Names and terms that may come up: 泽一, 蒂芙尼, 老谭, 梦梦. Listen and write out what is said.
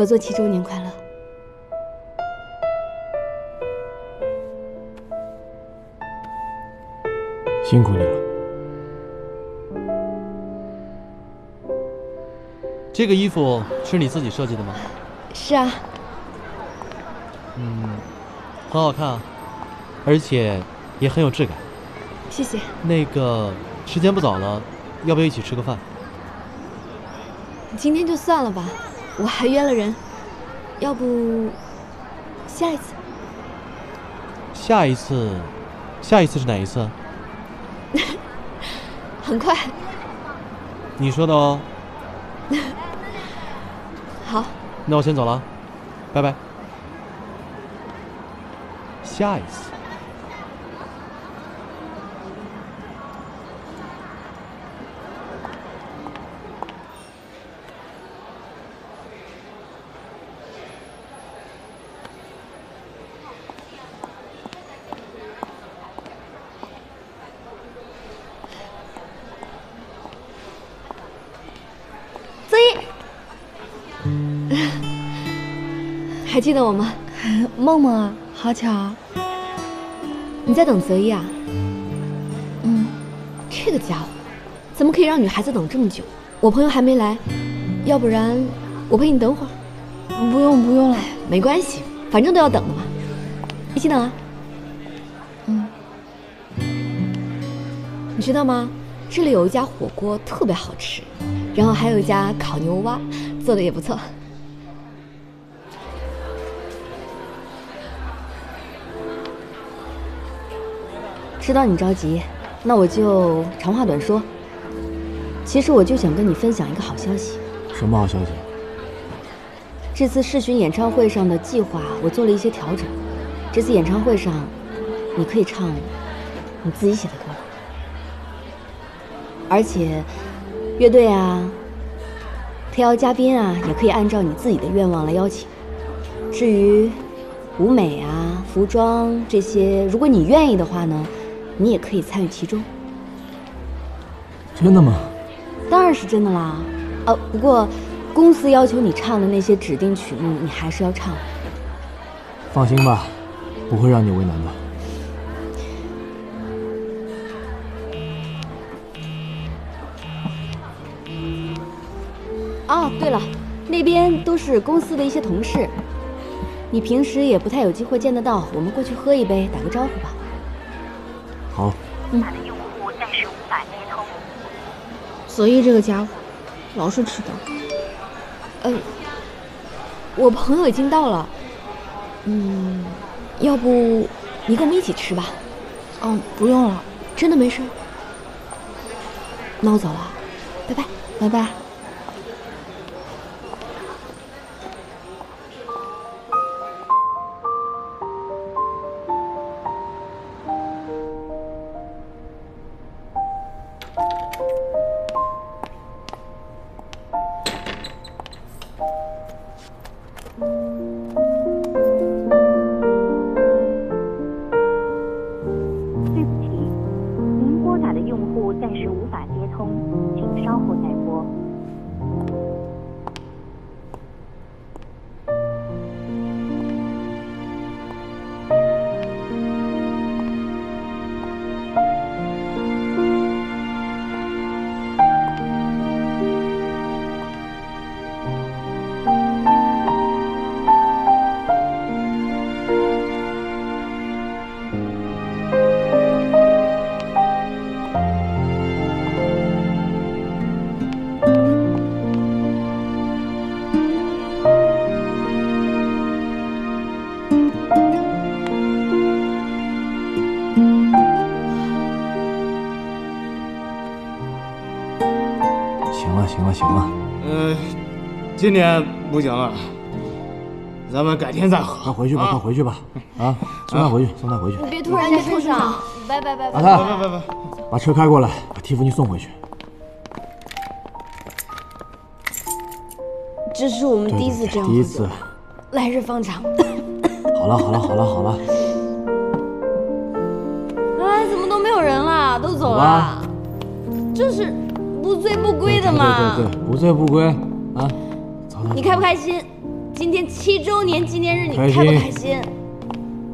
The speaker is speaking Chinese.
合作7周年快乐！辛苦你了。这个衣服是你自己设计的吗？是啊。嗯，很好看啊，而且也很有质感。谢谢。那个时间不早了，要不要一起吃个饭？今天就算了吧，我还约了人，要不下一次？下一次是哪一次？ 很快，你说的哦。好，那我先走了，拜拜。下一次。还记得我吗，梦梦啊，好巧啊！你在等泽一啊？嗯，这个家伙怎么可以让女孩子等这么久？我朋友还没来，要不然我陪你等会儿。不用了，没关系，反正都要等的嘛，一起等啊。嗯，你知道吗？这里有一家火锅特别好吃，然后还有一家烤牛蛙，做的也不错。 知道你着急，那我就长话短说。其实我就想跟你分享一个好消息。什么好消息？这次世巡演唱会上的计划，我做了一些调整。这次演唱会上，你可以唱你自己写的歌了。而且，乐队啊、特邀嘉宾啊，也可以按照你自己的愿望来邀请。至于舞美啊、服装这些，如果你愿意的话呢？ 你也可以参与其中。真的吗？当然是真的啦。哦，不过公司要求你唱的那些指定曲目，你还是要唱。放心吧，不会让你为难的。哦，对了，那边都是公司的一些同事，你平时也不太有机会见得到，我们过去喝一杯，打个招呼吧。 好。嗯。泽一这个家伙，老是迟到。我朋友已经到了。嗯，要不你跟我们一起吃吧？哦，不用了，真的没事。那我走了，拜拜，拜拜。 行了，今年不行了，咱们改天再喝。快回去吧！啊，送他回去。你别突然在车上，拜拜。老谭，拜拜，把车开过来，把蒂芙尼送回去。这是我们第一次这样，来日方长。好了。哎，怎么都没有人了？都走了？这是。 不醉不归的嘛，对，不醉不归啊！走，你开不开心？今天7周年纪念日，你开不开心？